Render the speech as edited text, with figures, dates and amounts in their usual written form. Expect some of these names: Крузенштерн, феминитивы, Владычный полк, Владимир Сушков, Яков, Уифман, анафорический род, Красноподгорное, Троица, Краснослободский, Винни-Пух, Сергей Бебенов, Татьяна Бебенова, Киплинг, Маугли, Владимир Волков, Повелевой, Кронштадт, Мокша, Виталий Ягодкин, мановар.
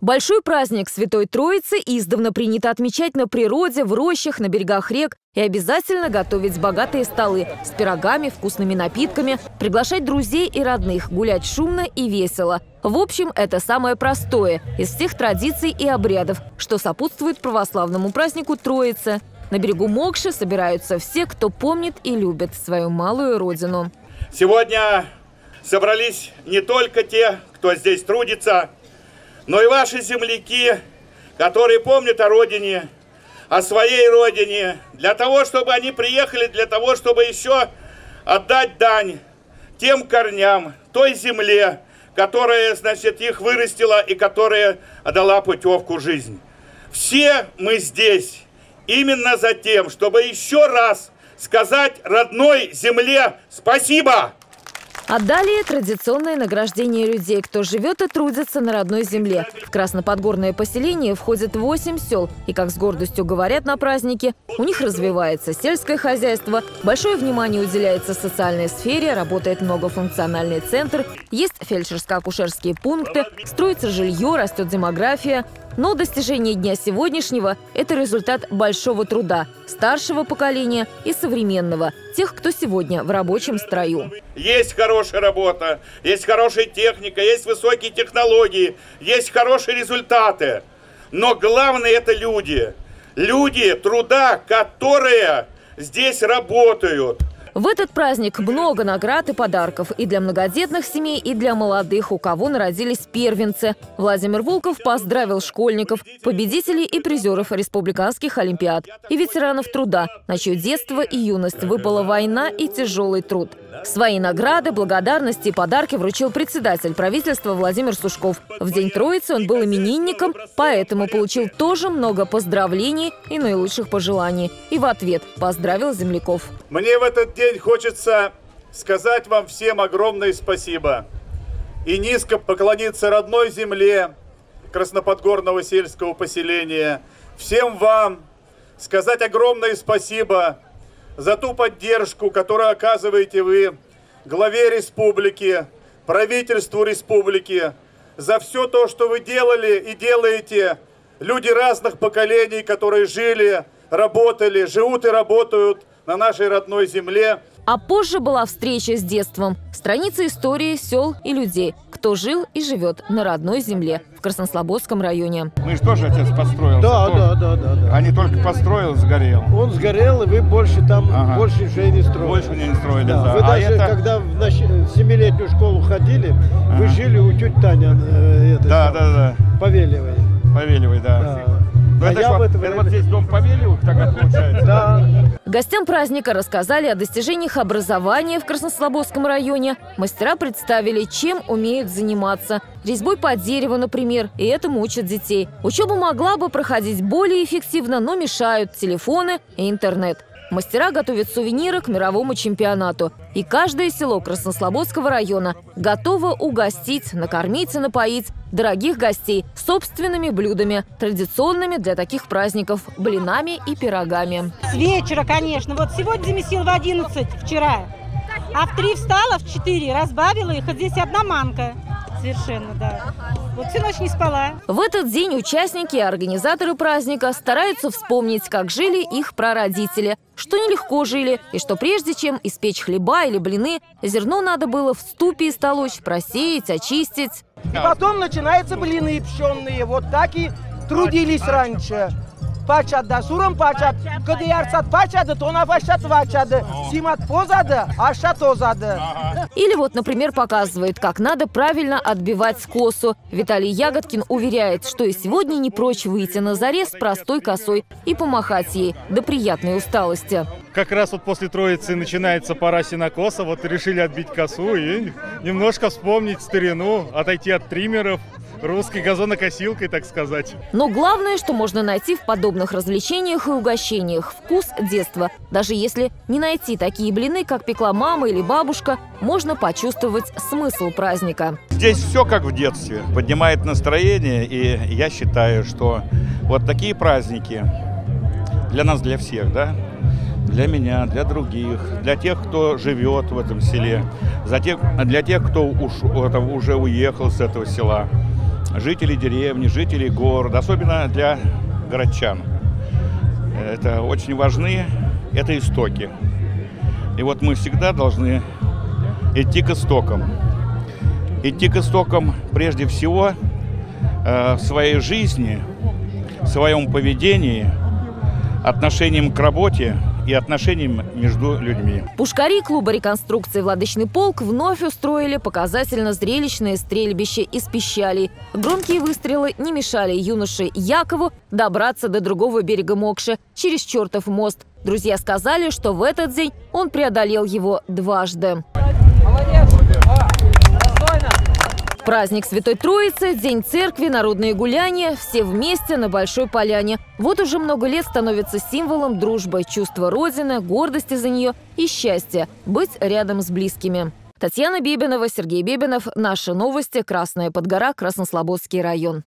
Большой праздник Святой Троицы издавна принято отмечать на природе, в рощах, на берегах рек и обязательно готовить богатые столы с пирогами, вкусными напитками, приглашать друзей и родных, гулять шумно и весело. В общем, это самое простое из всех традиций и обрядов, что сопутствует православному празднику Троицы. На берегу Мокши собираются все, кто помнит и любит свою малую родину. Сегодня собрались не только те, кто здесь трудится, но и ваши земляки, которые помнят о родине, о своей родине, для того, чтобы они приехали, для того, чтобы еще отдать дань тем корням, той земле, которая, значит, их вырастила и которая дала путевку в жизнь. Все мы здесь именно за тем, чтобы еще раз сказать родной земле спасибо! А далее традиционное награждение людей, кто живет и трудится на родной земле. В Красноподгорное поселение входит 8 сел. И, как с гордостью говорят на празднике, у них развивается сельское хозяйство, большое внимание уделяется социальной сфере, работает многофункциональный центр, есть фельдшерско-акушерские пункты, строится жилье, растет демография. Но достижение дня сегодняшнего – это результат большого труда старшего поколения и современного, тех, кто сегодня в рабочем строю. Есть хорошая работа, есть хорошая техника, есть высокие технологии, есть хорошие результаты. Но главное – это люди. Люди труда, которые здесь работают. В этот праздник много наград и подарков и для многодетных семей, и для молодых, у кого народились первенцы. Владимир Волков поздравил школьников, победителей и призеров республиканских олимпиад и ветеранов труда, на чье детство и юность выпала война и тяжелый труд. Свои награды, благодарности и подарки вручил председатель правительства Владимир Сушков. В день Троицы он был именинником, поэтому получил тоже много поздравлений и наилучших пожеланий. И в ответ поздравил земляков. Мне в этот день хочется сказать вам всем огромное спасибо и низко поклониться родной земле Красноподгорного сельского поселения. Всем вам сказать огромное спасибо за ту поддержку, которую оказываете вы главе республики, правительству республики, за все то, что вы делали и делаете. Люди разных поколений, которые жили, работали, живут и работают на нашей родной земле. А позже была встреча с детством. Страница истории сел и людей, кто жил и живет на родной земле в Краснослободском районе. Ну и что же отец построил? Да. А не только построил, сгорел. Он сгорел, и вы больше там, больше уже не строили. Больше не строили, да. Вы даже, когда в 7-летнюю школу ходили, вы жили у тети Тани. Повелевой. Повелевой, да. Это здесь дом Повелевых, так это получается. Да. Гостям праздника рассказали о достижениях образования в Краснослободском районе. Мастера представили, чем умеют заниматься. Резьбой по дереву, например, и этому учат детей. Учеба могла бы проходить более эффективно, но мешают телефоны и интернет. Мастера готовят сувениры к мировому чемпионату. И каждое село Краснослободского района готово угостить, накормить и напоить дорогих гостей собственными блюдами, традиционными для таких праздников – блинами и пирогами. С вечера, конечно. Вот сегодня замесил в 11 вчера, а в 3 встала, в 4 разбавила их. А здесь одна манка. Совершенно, да. Вот всю ночь не спала. В этот день участники и организаторы праздника стараются вспомнить, как жили их прародители, что нелегко жили, и что прежде чем испечь хлеба или блины, зерно надо было в ступе истолочь, просеять, очистить. И потом начинаются блины пшенные. Вот так и трудились раньше. Пачат да суром пачат, когда ярцат пачат, то на вашат вачат, симат позада, а шато зада. Или вот, например, показывает, как надо правильно отбивать косу. Виталий Ягодкин уверяет, что и сегодня не прочь выйти на заре с простой косой и помахать ей до приятной усталости. Как раз вот после Троицы начинается пора сенокоса, вот решили отбить косу и немножко вспомнить старину, отойти от триммеров. Русской газонокосилкой, так сказать. Но главное, что можно найти в подобных развлечениях и угощениях – вкус детства. Даже если не найти такие блины, как пекла мама или бабушка, можно почувствовать смысл праздника. Здесь все как в детстве. Поднимает настроение, и я считаю, что вот такие праздники для нас, для всех, да, для меня, для других, для тех, кто живет в этом селе, для тех, кто уже уехал с этого села, жителей деревни, жителей города, особенно для городчан. Это очень важны, это истоки. И вот мы всегда должны идти к истокам. Идти к истокам прежде всего в своей жизни, в своем поведении, отношением к работе и отношениям между людьми. Пушкари клуба реконструкции «Владычный полк» вновь устроили показательно зрелищное стрельбище из пищалей. Громкие выстрелы не мешали юноше Якову добраться до другого берега Мокши через Чертов мост. Друзья сказали, что в этот день он преодолел его дважды. Молодец! Достойно! Праздник Святой Троицы, День Церкви, народные гуляния – все вместе на Большой Поляне. Вот уже много лет становится символом дружбы, чувства Родины, гордости за нее и счастья – быть рядом с близкими. Татьяна Бебенова, Сергей Бебенов. Наши новости. Красноподгорное, Краснослободский район.